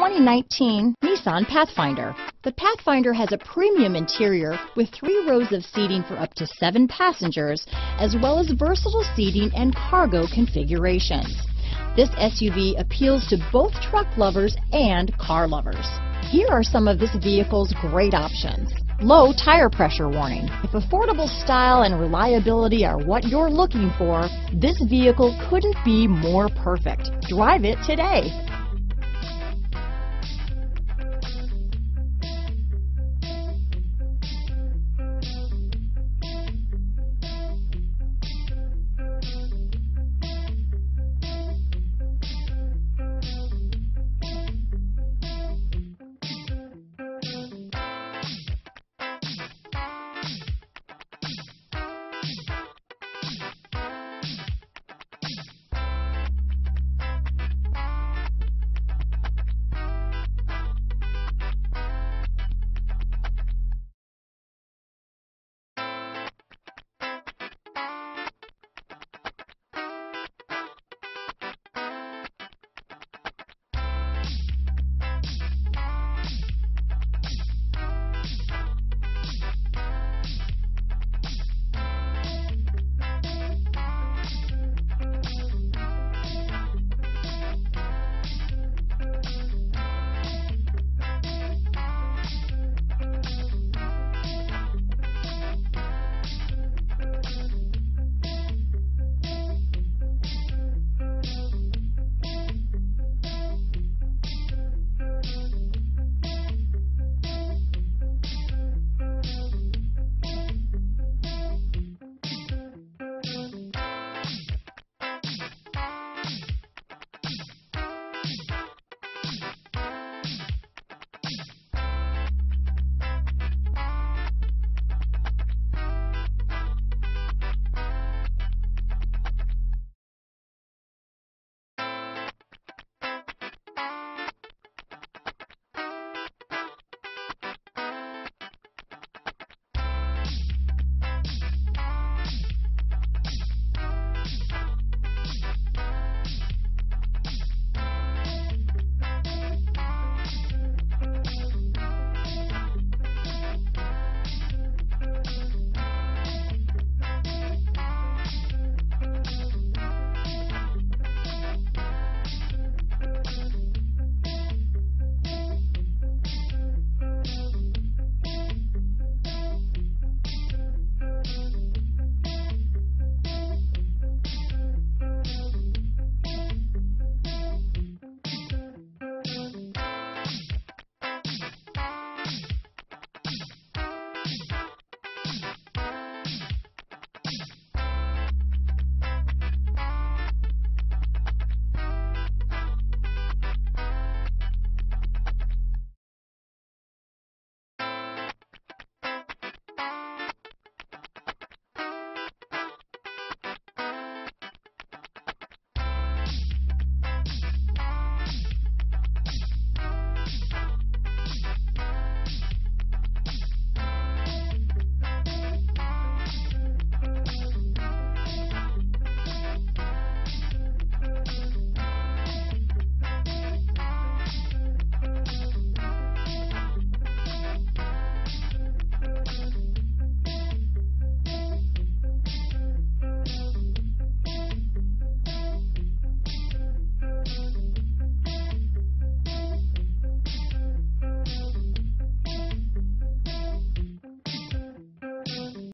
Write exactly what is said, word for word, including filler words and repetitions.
twenty nineteen Nissan Pathfinder. The Pathfinder has a premium interior with three rows of seating for up to seven passengers, as well as versatile seating and cargo configurations. This S U V appeals to both truck lovers and car lovers. Here are some of this vehicle's great options. Low tire pressure warning. If affordable style and reliability are what you're looking for, this vehicle couldn't be more perfect. Drive it today.